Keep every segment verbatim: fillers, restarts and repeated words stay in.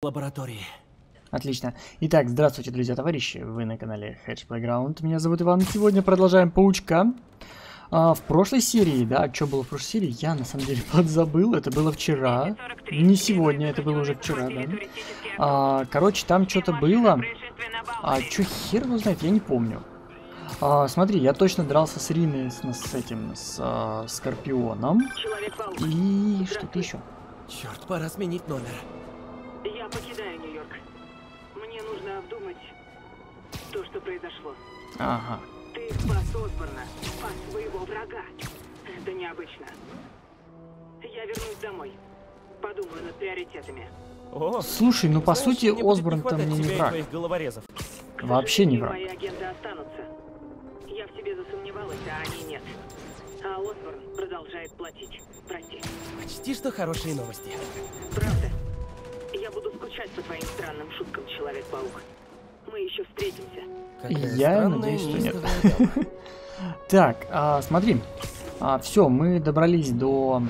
Лаборатории. Отлично. Итак, здравствуйте, друзья, товарищи. Вы на канале Hedge Playground. Меня зовут Иван. Сегодня продолжаем паучка. А, в прошлой серии, да, что было в прошлой серии, я на самом деле подзабыл. Это было вчера. Не сегодня, это было уже вчера, да. А, короче, там что-то было. А что хер его знает, я не помню. А, смотри, я точно дрался с Риной, с, с этим, с а, Скорпионом. И что-то еще. Черт, пора сменить номер. Я покидаю Нью-Йорк. Мне нужно обдумать то, что произошло. Ага. Ты спас Осборна, спас своего врага. Это необычно. Я вернусь домой. Подумаю над приоритетами. О, слушай, ну по знаешь, сути Осборн там не, не враг. Вообще не враг. Мои агенты останутся. Я в тебе засомневалась, а они нет. А Осборн продолжает платить. Прости. Почти что хорошие новости. Правда? Я буду скучать по твоим странным шуткам, Человек-паук. Мы еще встретимся. Я надеюсь, что нет. Так, смотри. Все, мы добрались до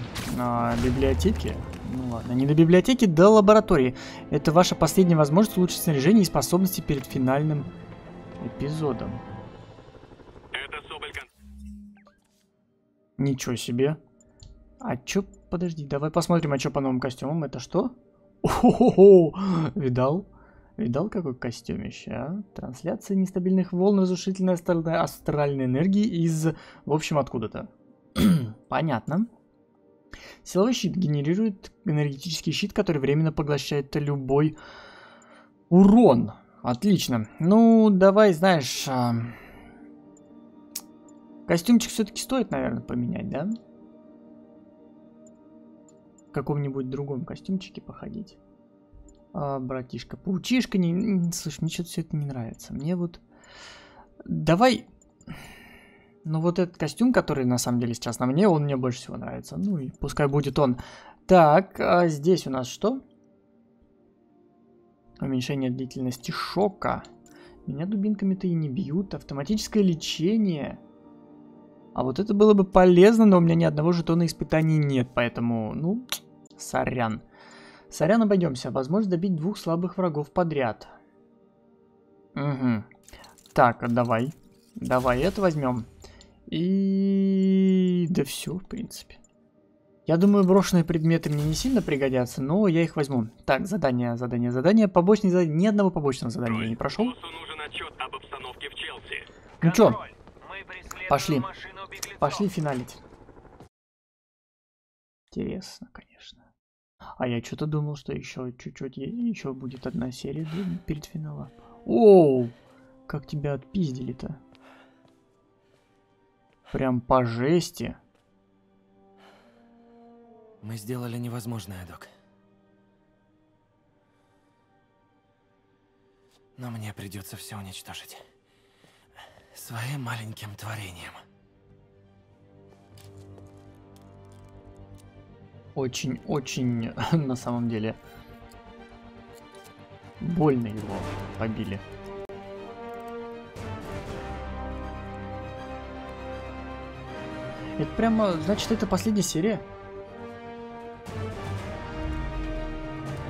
библиотеки. Ну ладно, не до библиотеки, до лаборатории. Это ваша последняя возможность улучшить снаряжение и способности перед финальным эпизодом. Ничего себе. А чё, подожди, давай посмотрим, а чё по новым костюмам. Это что? О-хо-хо-хо! Видал? Видал, какой костюмище, а? Трансляция нестабильных волн, разрушительная астральная энергия из... В общем, откуда-то. Понятно. Силовой щит генерирует энергетический щит, который временно поглощает любой урон. Отлично. Ну, давай, знаешь... Костюмчик все-таки стоит, наверное, поменять, да? В каком-нибудь другом костюмчике походить. А, братишка, паучишка, не, не, слушай, мне что-то все это не нравится. Мне вот... Давай... Ну вот этот костюм, который на самом деле сейчас на мне, он мне больше всего нравится. Ну и пускай будет он. Так, а здесь у нас что? Уменьшение длительности шока. Меня дубинками-то и не бьют. Автоматическое лечение... А вот это было бы полезно, но у меня ни одного жетона испытаний нет, поэтому, ну, сорян. Сорян, обойдемся. Возможно, добить двух слабых врагов подряд. Угу. Так, давай. Давай это возьмем. И... Да все, в принципе. Я думаю, брошенные предметы мне не сильно пригодятся, но я их возьму. Так, задание, задание, задание. Побочные задания. Ни одного побочного задания я не прошел. Нужен отчет об обстановке в Челси. Ну что? Пошли. Пошли финалить. Интересно, конечно. А я что-то думал, что еще чуть-чуть, еще будет одна серия перед финалом. Оу! Как тебя отпиздили-то. Прям по жести. Мы сделали невозможное, док. Но мне придется все уничтожить. Своим маленьким творением. Очень-очень, на самом деле, больно его побили. Это прямо, значит, это последняя серия?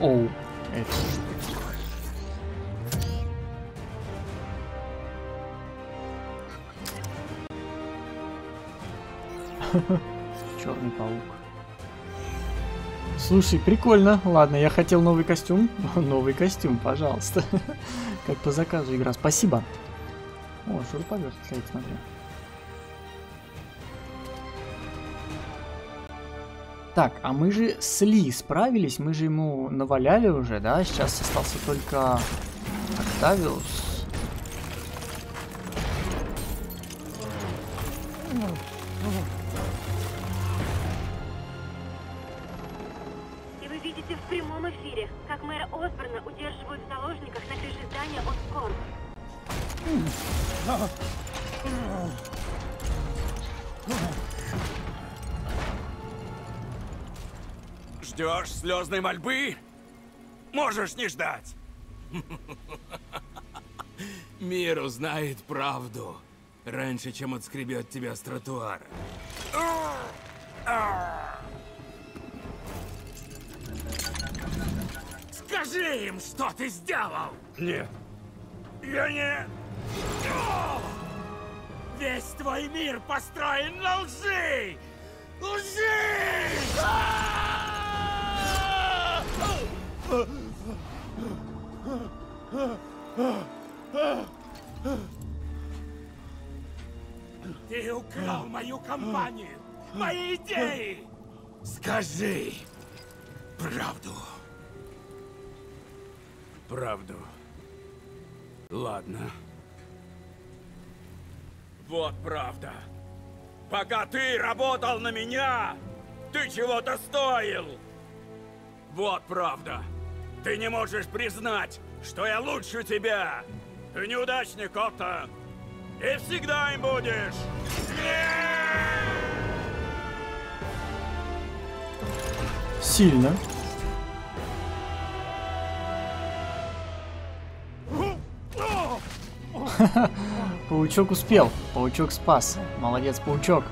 Оу, это что? Черный паук. Слушай, прикольно. Ладно, я хотел новый костюм. Новый костюм, пожалуйста. Как по заказу игра. Спасибо. О, шуруповерт, кстати, смотри. Так, а мы же с Ли справились. Мы же ему наваляли уже, да? Сейчас остался только Октавиус. В прямом эфире, как мэра Осборна удерживают в заложниках на крыше здания Осборн. Ждешь слезной мольбы? Можешь не ждать. Мир узнает правду раньше, чем отскребет тебя с тротуара. Скажи им, что ты сделал! Нет. Я не... О! Весь твой мир построен на лжи! Лжи! Ты украл мою компанию, мои идеи! Скажи правду. Правду. Ладно. Вот правда. Пока ты работал на меня, ты чего-то стоил. Вот правда. Ты не можешь признать, что я лучше тебя. Ты неудачник, Отто. И всегда им будешь. Сильно. Паучок успел. Паучок спас. Молодец, паучок.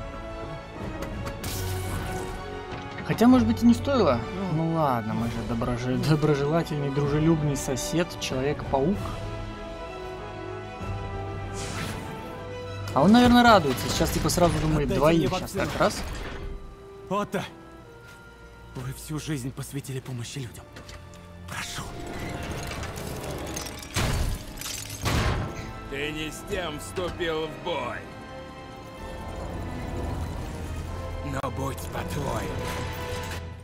Хотя, может быть, и не стоило. Ну ладно, мы же доброжел... доброжелательный, дружелюбный сосед, Человек-паук. А он, наверное, радуется. Сейчас типа сразу думает, двоих сейчас так раз. Отто, вы всю жизнь посвятили помощи людям. Прошу. Ты не с тем вступил в бой. Но будь по-твоему.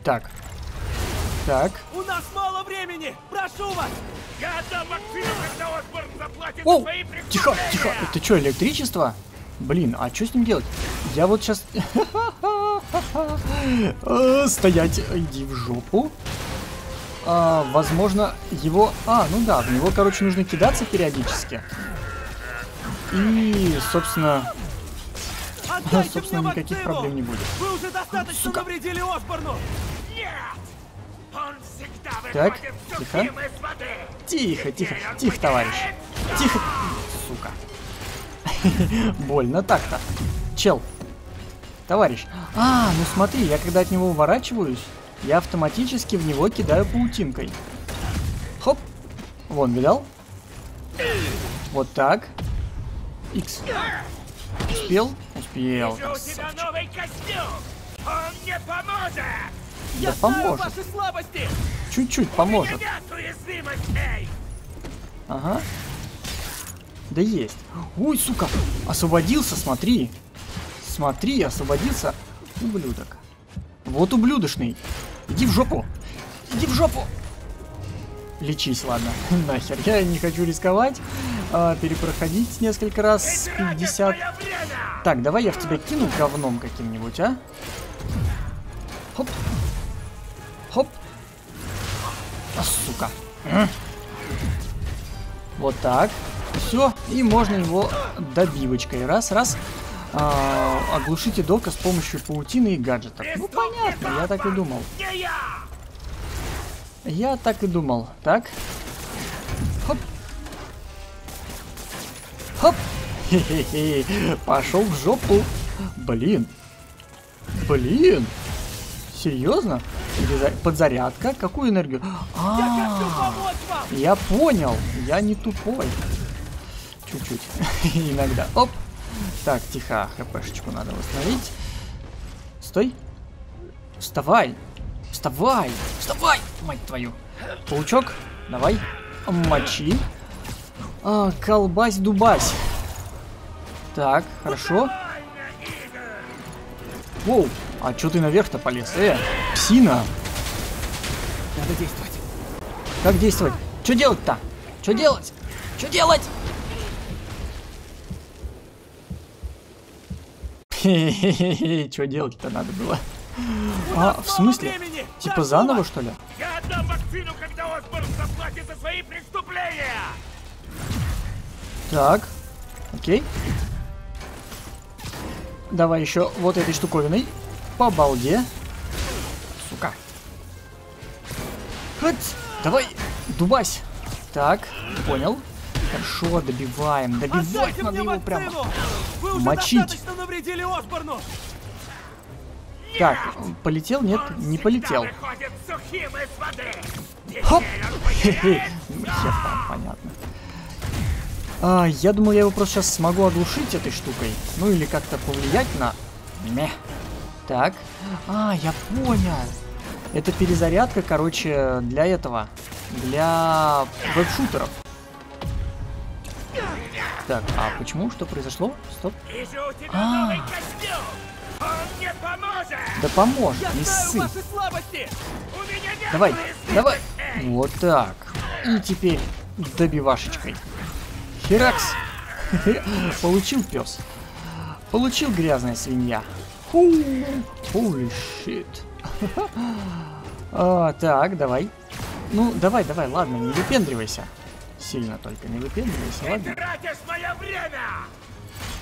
Так. Так. У нас мало времени! Прошу вас! Я дам акцию, когда Осборн заплатит за свои преступления! Тихо, тихо! Это что, электричество? Блин, а что с ним делать? Я вот сейчас... Стоять! Иди в жопу. А, возможно, его... А, ну да, в него, короче, нужно кидаться периодически. И, собственно... Отдайте собственно, мне никаких вакцину! Проблем не будет. Вы уже достаточно навредили Осборну! Нет! Он всегда так, тихо. Тихо, тихо, тихо, товарищ. Тихо, сука. Больно так-то. Чел. Товарищ. А, ну смотри, я когда от него уворачиваюсь... Я автоматически в него кидаю паутинкой. Хоп. Вон, видал? Вот так. Икс. Успел? Успел. Да поможет. Чуть-чуть поможет. Ага. Да есть. Ой, сука. Освободился, смотри. Смотри, освободился. Ублюдок. Вот ублюдочный. Иди в жопу! Иди в жопу! Лечись, ладно, нахер. Я не хочу рисковать. А, перепроходить несколько раз. пятьдесят. Так, давай я в тебя кину говном каким-нибудь, а? Хоп. Хоп. А, сука. Вот так. Все. И можно его добивочкой. Раз, раз. А, оглушите дока с помощью паутины и гаджетов. Ну понятно, я так и думал. Я так и думал. Так. Хоп. Хоп. Хе-хе-хе. Пошел в жопу. Блин. Блин. Серьезно? Подзарядка? Какую энергию? А, я понял. Я не тупой. Чуть-чуть. Иногда. Оп. Так, тихо, хпшечку надо восстановить. Стой. Вставай. Вставай. Вставай, мать твою. Паучок, давай. Мочи. А, колбась-дубась. Так, хорошо. Воу, а чё ты наверх-то полез? Э, псина. Надо действовать. Как действовать? Чё делать-то? Чё делать? Чё делать? Хе-хе-хе, что делать-то надо было? А, в смысле? Типа заново, что ли? Я отдам вакцину, когда Осборн заплатит за свои преступления! Так, окей. Давай еще вот этой штуковиной. По балде. Сука. Хоть, давай, дубась. Так, понял. Хорошо, добиваем. Добивать надо его прямо. Вы уже достаточно навредили Осборну. Так, полетел? Нет, не полетел. Хоп! Хе-хе. Понятно. А, я думаю, я его просто сейчас смогу оглушить этой штукой. Ну или как-то повлиять на... Мех. Так. А, я понял. Это перезарядка, короче, для этого. Для веб-шутеров. Так, а почему? Что произошло? Стоп. А-а-а. Да поможет, не ссы. Давай, давай. Вот так. И теперь добивашечкой. Херакс. Получил пес. Получил грязная свинья. Holy shit. А, так, давай. Ну, давай, давай, ладно, не выпендривайся. Сильно только не выпендривайся, ладно.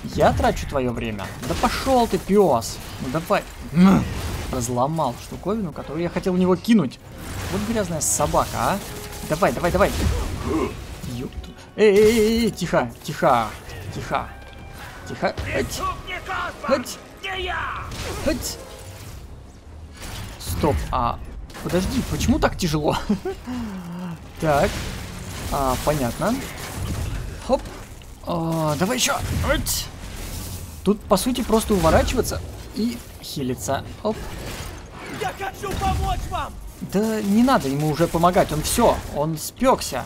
Я трачу твое время. Да пошел ты, пес. Ну давай. Разломал штуковину, которую я хотел в него кинуть. Вот грязная собака, а. Давай, давай, давай. Эй-эй-эй, тихо, тихо, тихо. Тихо. Хоть. Хоть. Стоп, а... Подожди, почему так тяжело? Так. А, понятно. Хоп. А, давай еще. Тут, по сути, просто уворачиваться и хилиться. Оп. Я хочу помочь вам! Да не надо ему уже помогать. Он все. Он спекся.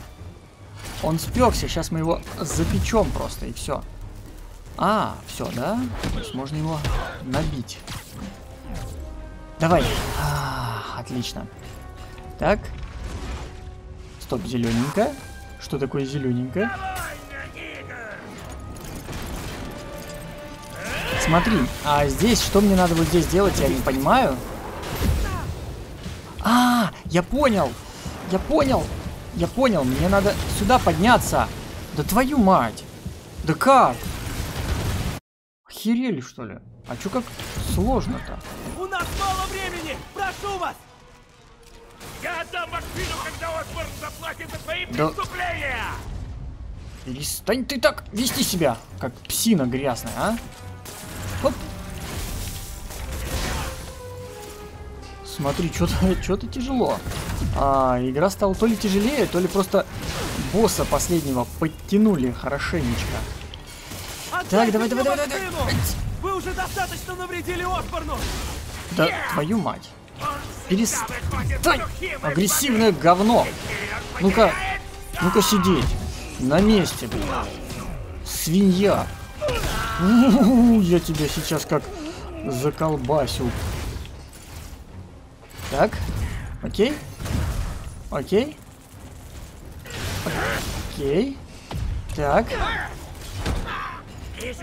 Он спекся. Сейчас мы его запечем просто, и все. А, все, да? То есть можно его набить. Давай. А, отлично. Так. Стоп, зелененькая. Что такое зелененькая? Смотри, а здесь что мне надо вот здесь делать, я не понимаю. А, я понял. Я понял. Я понял, мне надо сюда подняться. Да твою мать. Да как? Охерели, что ли? А чё как сложно-то? У нас мало времени! Прошу вас! Я отдам машину, когда Осборн заплатит за свои да... преступления! Перестань ты так вести себя, как псина грязная, а? Хоп! Смотри, что-то что-то тяжело. А, игра стала то ли тяжелее, то ли просто босса последнего подтянули хорошенечко. Так, давай, давай, давай, давай. Вы уже достаточно навредили Осборну. Да, твою мать. Перестань, агрессивное говно. Ну-ка, ну-ка сидеть. На месте, блин. Свинья. У-у-у, я тебя сейчас как заколбасил. Так, окей. Окей. Окей. Так.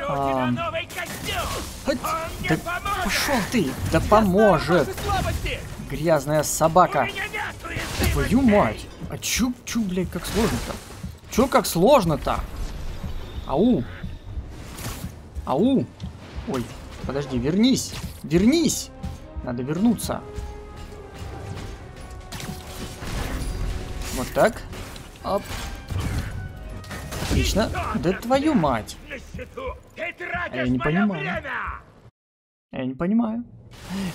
А... Да пошел ты! Да поможет! Грязная собака! Твою мать! А чё, чё, блядь, как сложно-то? Чё, как сложно-то? Ау! Ау! Ой, подожди, вернись! Вернись! Надо вернуться. Вот так. Оп. Отлично. Да твою мать. А я не понимаю. Я не понимаю.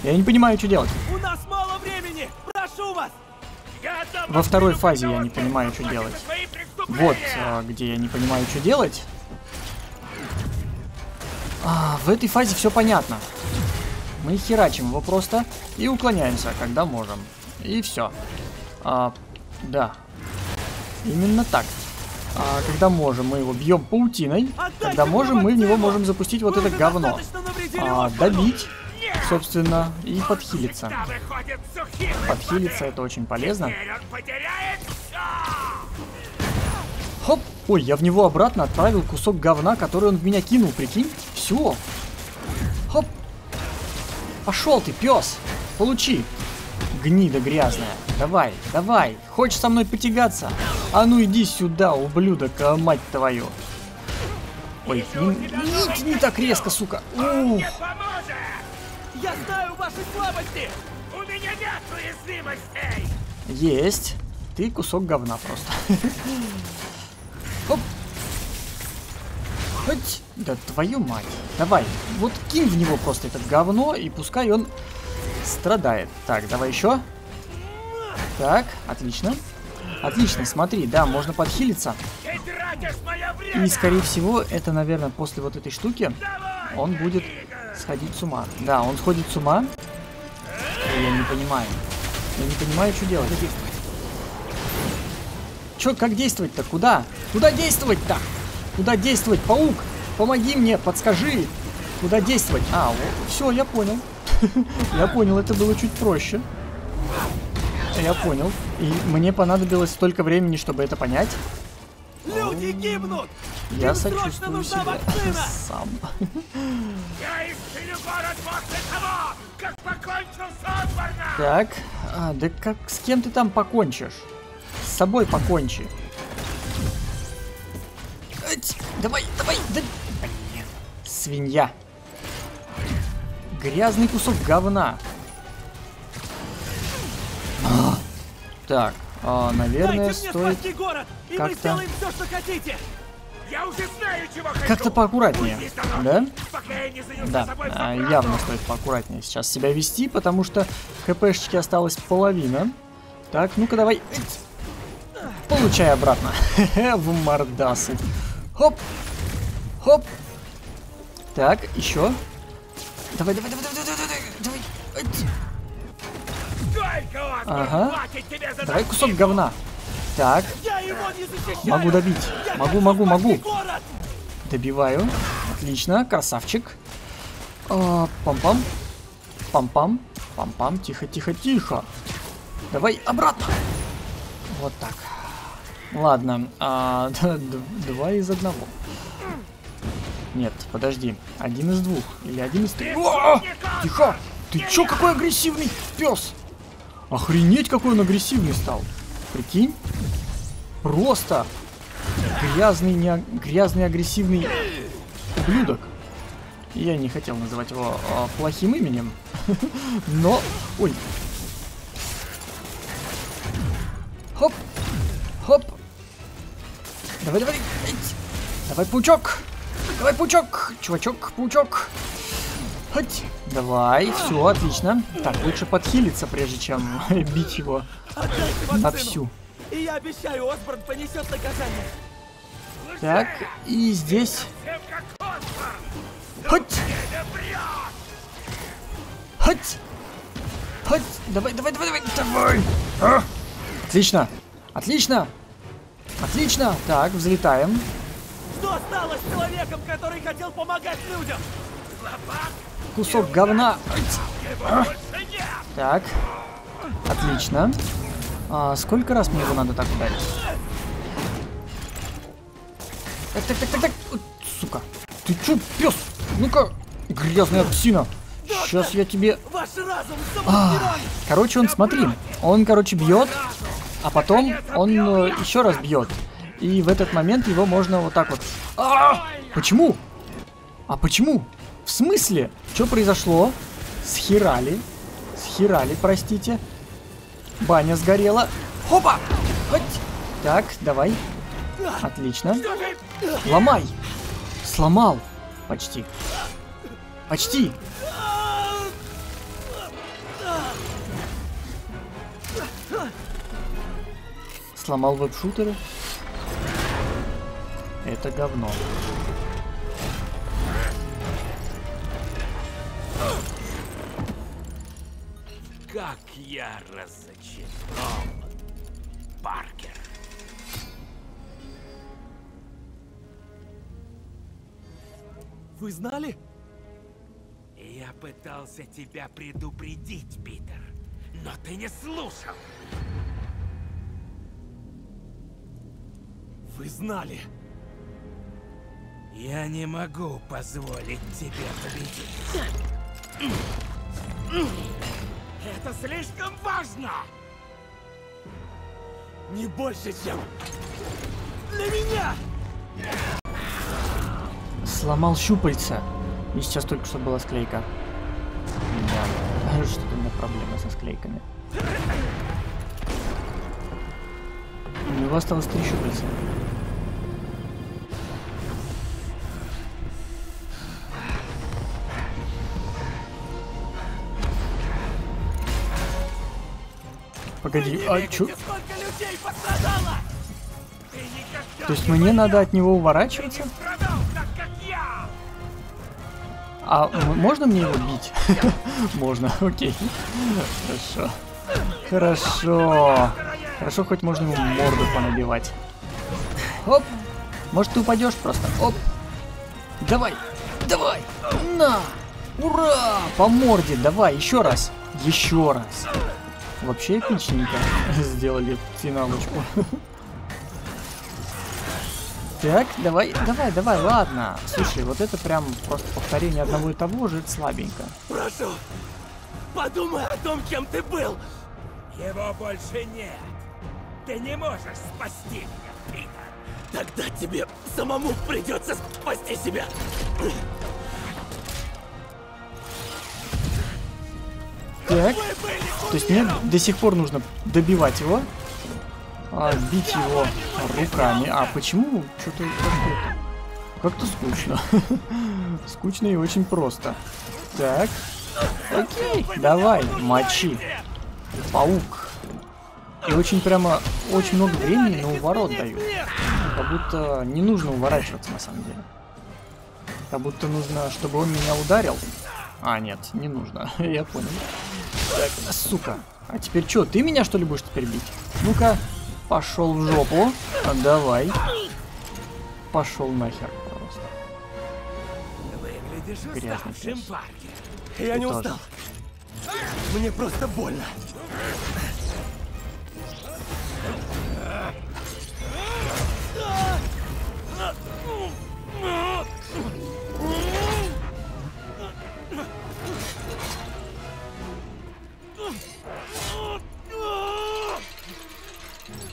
Я не понимаю, что делать. У нас мало времени. Прошу вас. Во второй фазе я не понимаю, что делать. Вот где я не понимаю, что делать. А, в этой фазе все понятно. Мы херачим его просто и уклоняемся, когда можем. И все. А, да. Именно так. А, когда можем, мы его бьем паутиной. Когда можем, мы в него можем запустить вот это говно. А, добить, собственно, и подхилиться. Подхилиться это очень полезно. Хоп! Ой, я в него обратно отправил кусок говна, который он в меня кинул, прикинь. Все. Хоп! Пошел ты, пес! Получи! Гнида грязная. Давай, давай. Хочешь со мной потягаться? А ну иди сюда, ублюдок, мать твою. Ой, не, не, не так резко, сука. Ух. Я знаю ваши слабости. У меня нет уязвимостей. Есть. Ты кусок говна просто. Хоп. Хоть. Да твою мать. Давай. Вот кинь в него просто это говно и пускай он страдает. Так, давай еще. Так, отлично. Отлично, смотри, да, можно подхилиться. И, скорее всего, это, наверное, после вот этой штуки он будет сходить с ума. Да, он сходит с ума. Я не понимаю. Я не понимаю, что делать. Чё, как действовать-то? Куда? Куда действовать-то? Куда действовать, паук? Помоги мне, подскажи. Куда действовать? А, вот, все, я понял. Я понял, это было чуть проще. Я понял. И мне понадобилось столько времени, чтобы это понять. Люди гибнут! Я сочувствую себя сам. Я исцелю город после того, как покончил с Осборном! Так, а, да как с кем ты там покончишь? С собой покончи. Эть, давай, давай, да... Блин, свинья. Грязный кусок говна. А, так, а, наверное, стоит как-то... Как-то поаккуратнее, да? Да, а, явно стоит поаккуратнее сейчас себя вести, потому что хпшечки осталось половина. Так, ну-ка давай. Получай обратно. В мордасы. Хоп. Хоп. Так, еще. Давай, давай, давай, давай, давай, давай. Ага. Давай кусок говна. Так. Могу добить. Могу, могу, могу. Добиваю. Отлично, красавчик. Пам-пам. Пам-пам. Пам-пам. Тихо, тихо, тихо. Давай обратно. Вот так. Ладно. А, два из одного. Нет, подожди. Один из двух. Или один из трех. О! Тихо! Ты чё, какой агрессивный пес? Охренеть, какой он агрессивный стал. Прикинь. Просто грязный, не... грязный агрессивный ублюдок. Я не хотел называть его а, плохим именем. Но... Ой. Хоп, хоп. Давай, давай. Давай, паучок. Давай, паучок. Чувачок, паучок. Хоть. Давай, все, отлично. Так, лучше подхилиться, прежде чем бить его на всю. И я обещаю, Осборн понесет наказание. Так, и здесь. Хоть. Хоть. Хоть. Давай, давай, давай, давай. Давай. А? Отлично! Отлично! Отлично! Так, взлетаем. Что стало с человеком, который хотел помогать людям? Кусок говна. А? Так. Отлично. А, сколько раз мне его надо так ударить? Так, так, так, так, так. Сука. Ты чё, пёс? Ну-ка, грязная псина. Сейчас я тебе... А, короче, он, смотри. Он, короче, бьет. А потом он э, еще раз бьет. И в этот момент его можно вот так вот... А! Почему? А почему? В смысле? Что произошло? Схерали. Схерали, простите. Баня сгорела. Хопа! Хоть. Так, давай. Отлично. Ломай. Сломал. Почти. Почти. Сломал веб-шутеры. Это говно. Как я разочарован, Паркер. Вы знали? Я пытался тебя предупредить, Питер, но ты не слушал. Вы знали? Я не могу позволить тебе победить. Это слишком важно! Не больше, чем для меня! Сломал щупальца. И сейчас только что была склейка. Да, что-то у меня проблема со склейками. У него осталось три щупальца. Погоди, а чё? людей пострадало! Ты никогда То есть не мне надо от него уворачиваться? Ты не страдал, так как я! А можно мне его бить? Можно, окей. Хорошо. Хорошо. Хорошо, хоть можно ему морду понабивать. Оп! Может, ты упадешь просто? Оп! Давай! Давай! На! Ура! По морде! Давай! Еще раз! Еще раз! Вообще эпичненько сделали финалочку. Так, давай, давай, давай, ладно. Слушай, вот это прям просто повторение одного и того же, это слабенько. Прошу, подумай о том, чем ты был. Его больше нет. Ты не можешь спасти меня, Питер. Тогда тебе самому придется спасти себя. Так, то есть мне до сих пор нужно добивать его, а, бить его руками. А почему? Что-то как-то скучно. Скучно и очень просто. Так, окей, давай, мочи. Паук. И очень прямо, очень много времени на уворот дают. Как будто не нужно уворачиваться на самом деле. Как будто нужно, чтобы он меня ударил. А, нет, не нужно, я понял. Так, сука. А теперь что, ты меня что ли будешь теперь бить? Ну-ка, пошел в жопу. Давай. Пошел нахер просто. Выглядишь уставшим, Паркер. Я ты не тоже. Устал. Мне просто больно.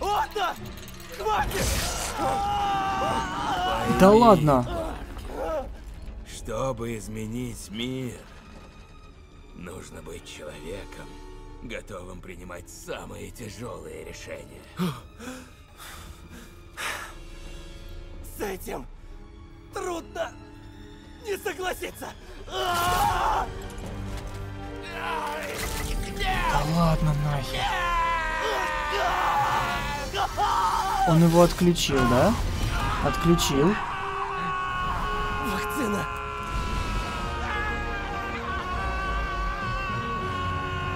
Отто! Хватит! Да ладно! Чтобы изменить мир, нужно быть человеком, готовым принимать самые тяжелые решения. С этим трудно не согласиться! Да ладно нахер. Он его отключил, да? Отключил. Вакцина.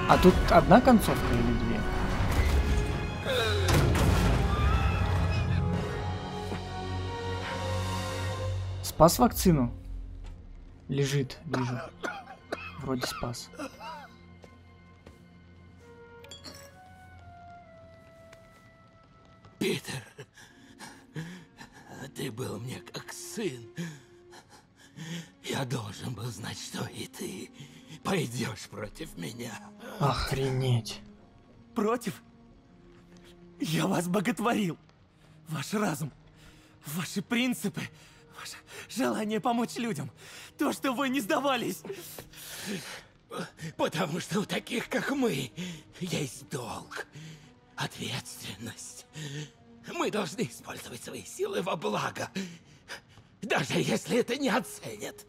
А тут одна концовка или две? Спас вакцину? Лежит, вижу. Вроде спас. Питер, ты был мне как сын. Я должен был знать, что и ты пойдешь против меня. Охренеть. Против? Я вас боготворил. Ваш разум, ваши принципы, ваше желание помочь людям. То, что вы не сдавались. Потому что у таких, как мы, есть долг. Ответственность. Мы должны использовать свои силы во благо. Даже если это не оценят.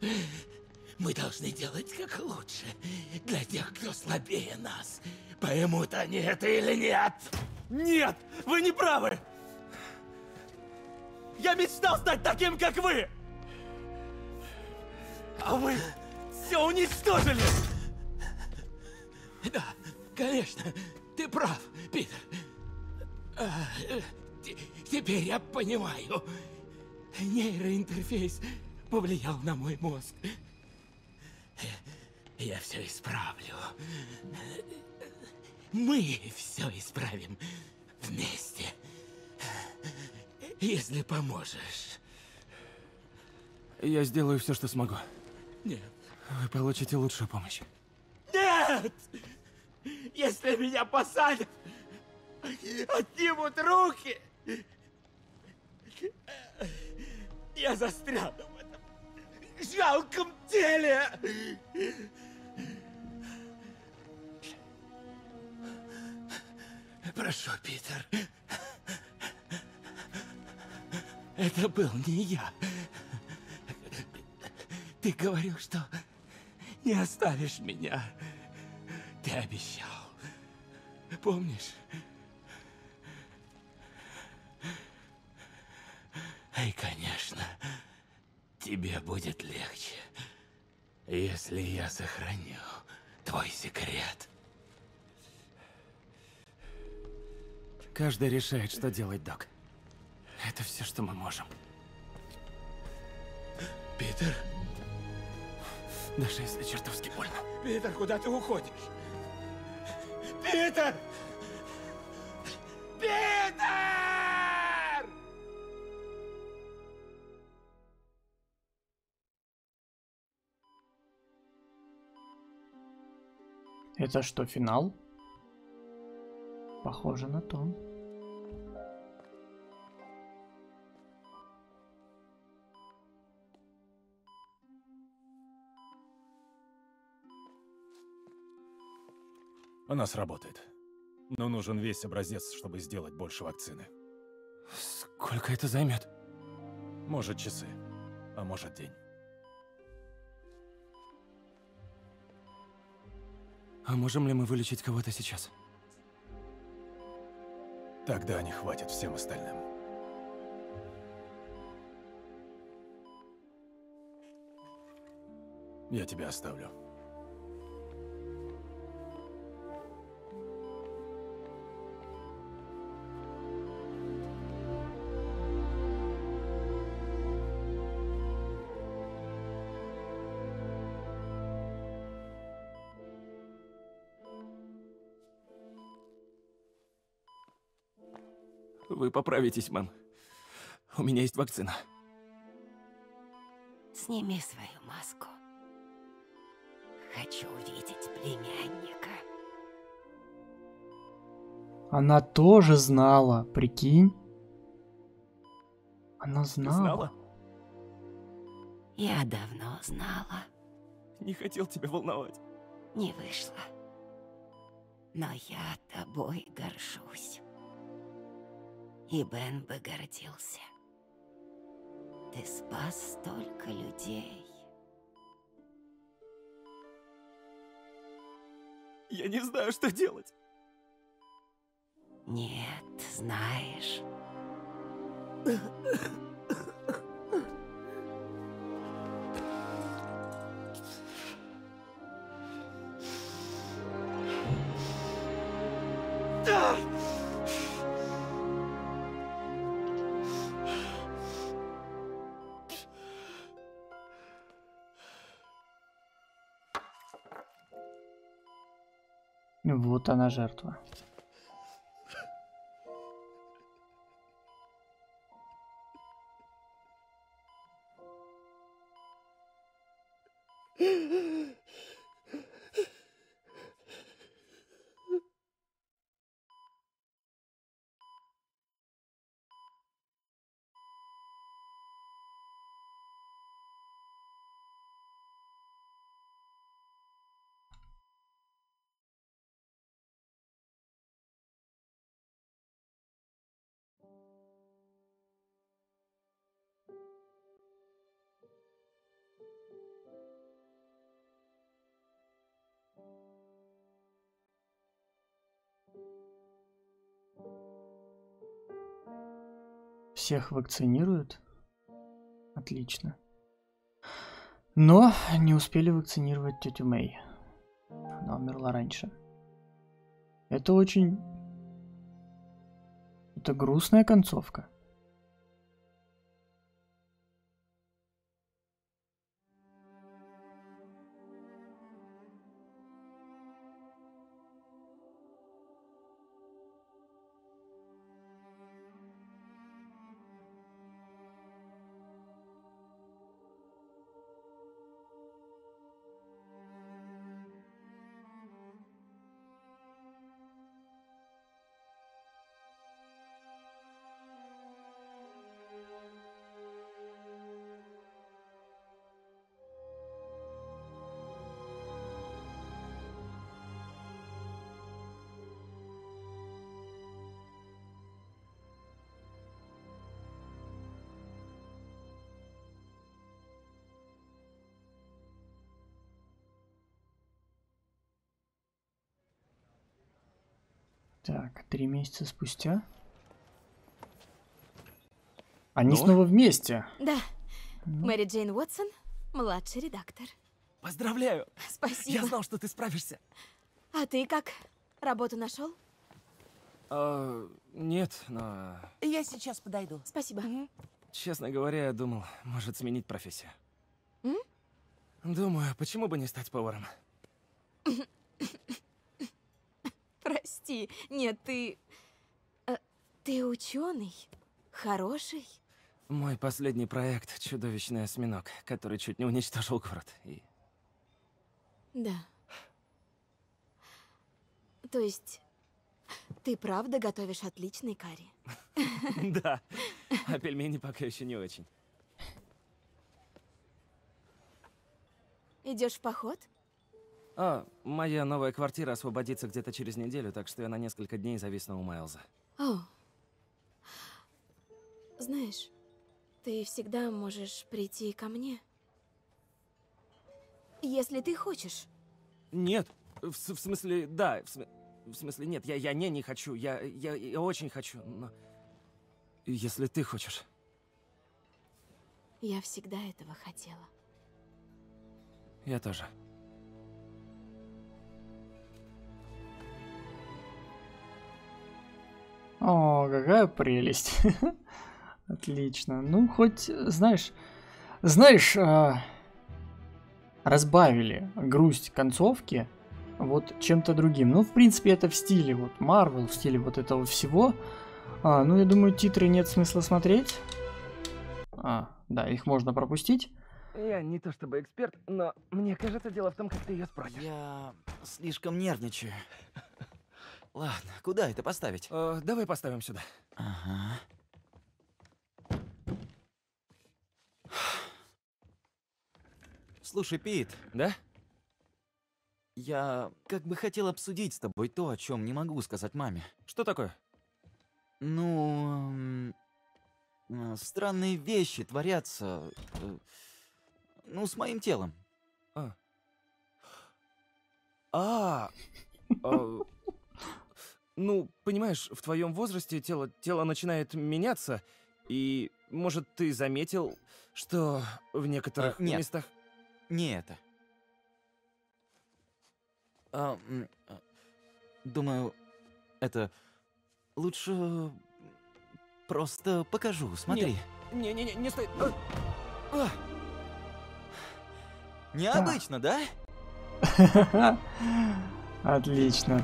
Мы должны делать как лучше. Для тех, кто слабее нас. Поймут они это или нет? Нет! Вы не правы! Я мечтал стать таким, как вы! А вы все уничтожили! Да, конечно. Ты прав, Питер. А, теперь я понимаю. Нейроинтерфейс повлиял на мой мозг. Я все исправлю. Мы все исправим вместе. Если поможешь. Я сделаю все, что смогу. Нет. Вы получите лучшую помощь. Нет! Если меня посадят, отнимут руки. Я застряну в этом жалком теле. Прошу, Питер. Это был не я. Ты говорил, что не оставишь меня. Ты обещал. Помнишь? И, конечно, тебе будет легче, если я сохраню твой секрет. Каждый решает, что делать, Док. Это все, что мы можем. Питер? Даже если чертовски больно. Питер, куда ты уходишь? Питер! Питер! Это что, финал? Похоже на то. Она сработает. Но нужен весь образец, чтобы сделать больше вакцины. Сколько это займет? Может, часы, а может, день. А можем ли мы вылечить кого-то сейчас? Тогда не хватит всем остальным. Я тебя оставлю. Вы поправитесь, мэм. У меня есть вакцина. Сними свою маску. Хочу увидеть племянника. Она тоже знала, прикинь. Она знала. Ты знала? Я давно знала. Не хотел тебя волновать. Не вышло. Но я тобой горжусь. И Бен бы гордился. Ты спас столько людей. Я не знаю, что делать. Нет, знаешь. Вот она, жертва. Всех вакцинируют? Отлично. Но не успели вакцинировать тетю Мэй. Она умерла раньше. Это очень... Это грустная концовка. Так, три месяца спустя. Они ну? снова вместе. Да. Мэри Джейн Уотсон, младший редактор. Поздравляю. Спасибо. Я знал, что ты справишься. А ты как? Работу нашел? А, нет, но... Я сейчас подойду. Спасибо. Угу. Честно говоря, я думал, может сменить профессию. М? Думаю, почему бы не стать поваром? Прости. Нет, ты... Ты ученый? Хороший? Мой последний проект — чудовищный осьминог, который чуть не уничтожил город. И... Да. То есть, ты правда готовишь отличный карри? Да. А пельмени пока еще не очень. Идешь в поход? А, моя новая квартира освободится где-то через неделю, так что я на несколько дней зависну у Майлза. О. Знаешь, ты всегда можешь прийти ко мне. Если ты хочешь. Нет. В, в смысле, да. В, см в смысле, нет. Я, я не, не хочу. Я, я, я очень хочу. Но... Если ты хочешь. Я всегда этого хотела. Я тоже. О, какая прелесть. Отлично. Ну, хоть, знаешь, знаешь, разбавили грусть концовки вот чем-то другим. Ну, в принципе, это в стиле вот Marvel, в стиле вот этого всего. А, ну, я думаю, титры нет смысла смотреть. А, да, их можно пропустить. Я не то чтобы эксперт, но мне кажется, дело в том, как ты ее спросишь. Я слишком нервничаю. Ладно, куда это поставить? Э, давай поставим сюда. Ага. Слушай, Пит, да? Я как бы хотел обсудить с тобой то, о чем не могу сказать маме. Что такое? Ну, э, странные вещи творятся, э, ну, с моим телом. А. А. а... Ну, понимаешь, в твоем возрасте тело, тело начинает меняться, и, может, ты заметил, что в некоторых а, нет. местах... Не это. А, думаю, это... Лучше... Просто покажу, смотри. Не-не-не, не стой... А. А. Необычно, да? Отлично.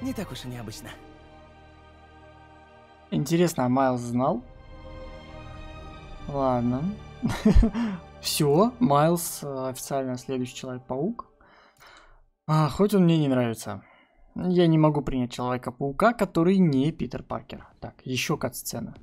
Не так уж и необычно. Интересно, а Майлз знал? Ладно. Все, Майлз официально следующий Человек-паук. А, хоть он мне не нравится. Я не могу принять Человека-паука, который не Питер Паркер. Так, еще кат-сцена.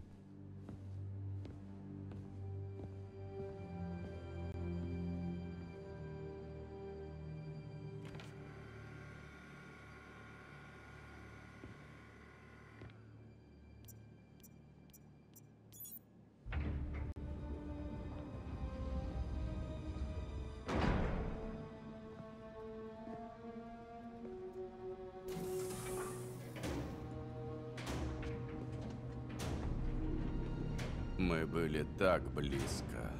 Мы были так близко.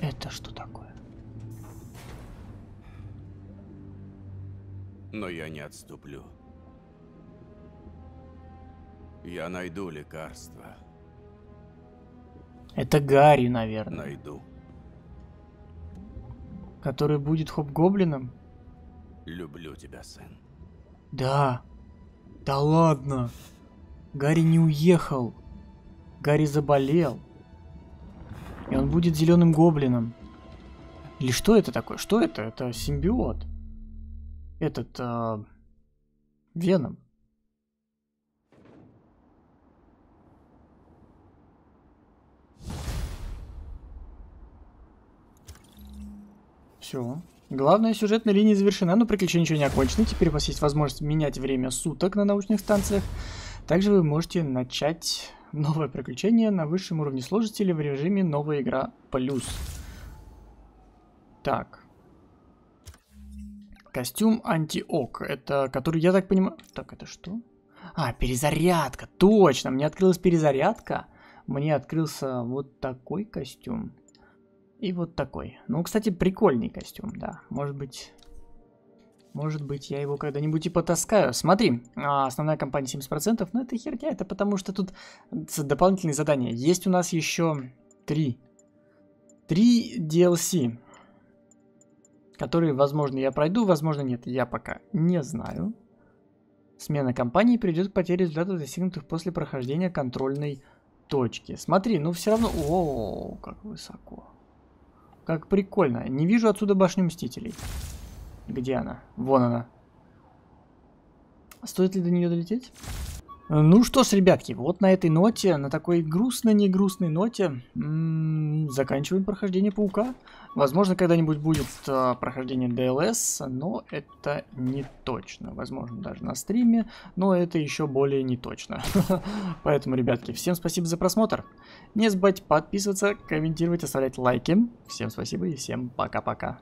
Это что такое? Но я не отступлю. Я найду лекарство. Это Гарри, наверное. Найду. Который будет хоб-гоблином? Люблю тебя, сын. Да. Да ладно. Гарри не уехал. Гарри заболел, и он будет зеленым гоблином. Или что это такое? Что это? Это симбиот. Этот... Э, Веном. Все. Главная сюжетная линия завершена, но приключения еще не окончены. Теперь у вас есть возможность менять время суток на научных станциях. Также вы можете начать... Новое приключение на высшем уровне сложности или в режиме «Новая игра плюс». Так. Костюм анти-ок. Это который, я так понимаю... Так, это что? А, перезарядка, точно, мне открылась перезарядка. Мне открылся вот такой костюм. И вот такой. Ну, кстати, прикольный костюм, да. Может быть... Может быть, я его когда-нибудь и потаскаю. Смотри, основная компания семьдесят процентов. Но это херня, это потому что тут дополнительные задания. Есть у нас еще три. Три ди эл си. Которые, возможно, я пройду, возможно, нет. Я пока не знаю. Смена компании приведет к потере результатов, достигнутых после прохождения контрольной точки. Смотри, ну все равно... О, как высоко. Как прикольно. Не вижу отсюда башню Мстителей. Где она? Вон она. Стоит ли до нее долететь? Ну что ж, ребятки, вот на этой ноте, на такой грустной-не грустной ноте, м-м, заканчиваем прохождение Паука. Возможно, когда-нибудь будет э, прохождение ди эл эс, но это не точно. Возможно, даже на стриме, но это еще более не точно. Поэтому, ребятки, всем спасибо за просмотр. Не забывайте подписываться, комментировать, оставлять лайки. Всем спасибо и всем пока-пока.